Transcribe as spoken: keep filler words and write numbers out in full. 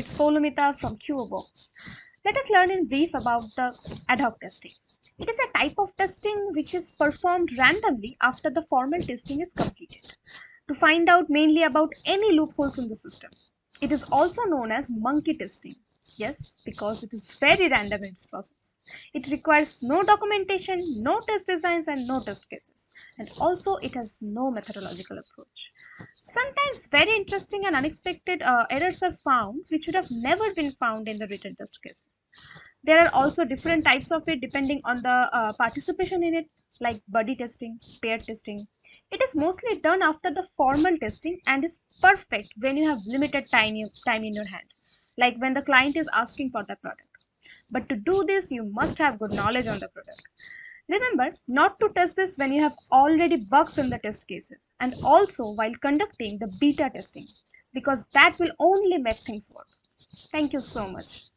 It's Kolomita from Q O box. Let us learn in brief about the adhoc testing. It is a type of testing which is performed randomly after the formal testing is completed to find out mainly about any loopholes in the system. It is also known as monkey testing. Yes, because it is very random in its process. It requires no documentation, no test designs and no test cases. And also it has no methodological approach. Sometimes very interesting and unexpected uh, errors are found which would have never been found in the written test cases. There are also different types of it depending on the uh, participation in it, like buddy testing, pair testing. It is mostly done after the formal testing and is perfect when you have limited time, time in your hand, like when the client is asking for the product. But to do this, you must have good knowledge on the product. Remember not to test this when you have already bugs in the test cases, and also while conducting the beta testing, because that will only make things work. Thank you so much.